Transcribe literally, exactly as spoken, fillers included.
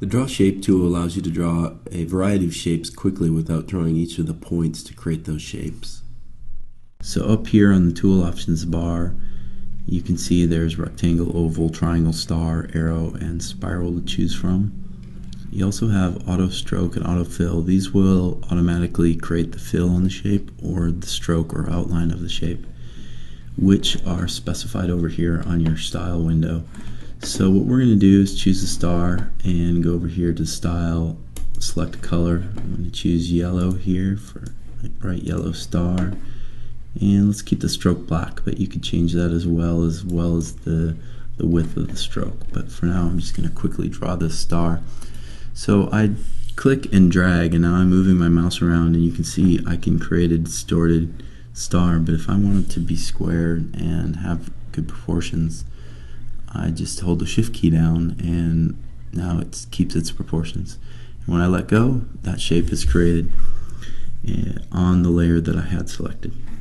The Draw Shape tool allows you to draw a variety of shapes quickly without drawing each of the points to create those shapes. So up here on the tool options bar, you can see there's rectangle, oval, triangle, star, arrow, and spiral to choose from. You also have auto stroke and auto fill. These will automatically create the fill on the shape or the stroke or outline of the shape, which are specified over here on your style window. So what we're going to do is choose a star and go over here to style, select color. I'm going to choose yellow here for a bright yellow star, and let's keep the stroke black, but you could change that as well as well as the the width of the stroke. But for now I'm just going to quickly draw this star. So I click and drag, and now I'm moving my mouse around, and you can see I can create a distorted star. But if I want it to be squared and have good proportions, I just hold the shift key down and now it keeps its proportions. And when I let go, that shape is created on the layer that I had selected.